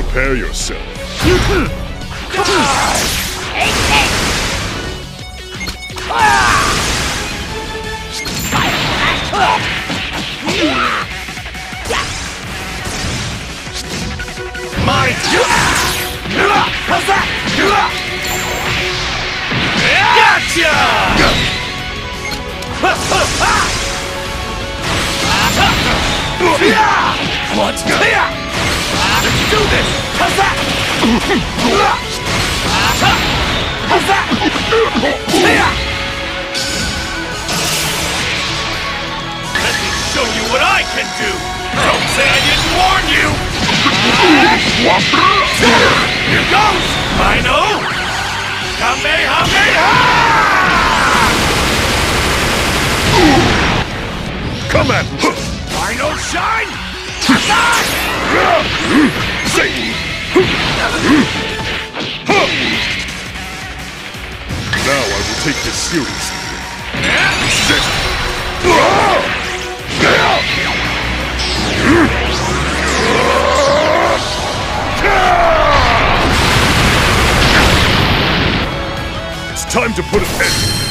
Prepare yourself. Gotcha! Let's do this! How's that? How's that? Let me show you what I can do! Don't say I didn't warn you! Here goes! I know! Kamehameha! Come at me! Rhino shine! Now I will take this seriously. It's time to put an end.